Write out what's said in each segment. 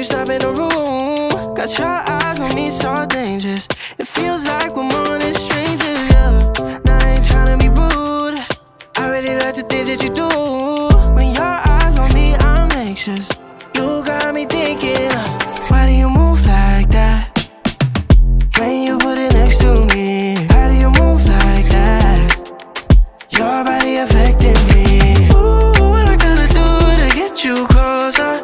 you stop in the room. Got your eyes on me, so dangerous. It feels like we're more than strangers, yeah. Now I ain't tryna be rude, I really like the things that you do. When your eyes on me, I'm anxious. You got me thinking, why do you move like that? When you put it next to me, how do you move like that? Your body affecting me. Ooh, what I gotta do to get you closer?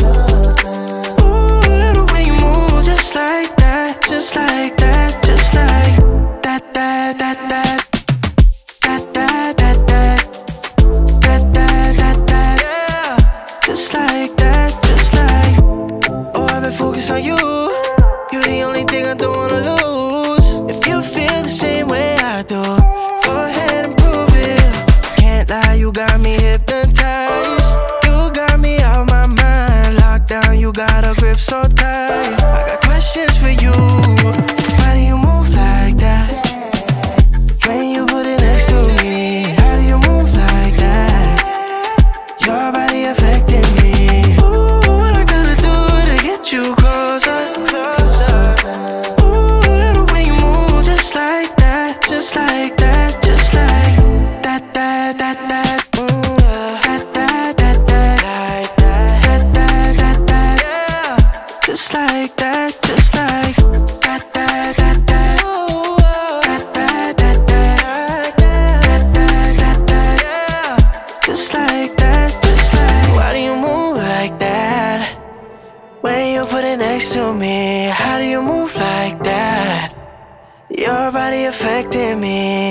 Ooh, little when you move just like that, just like that, just like that, that, that, that. Affecting me.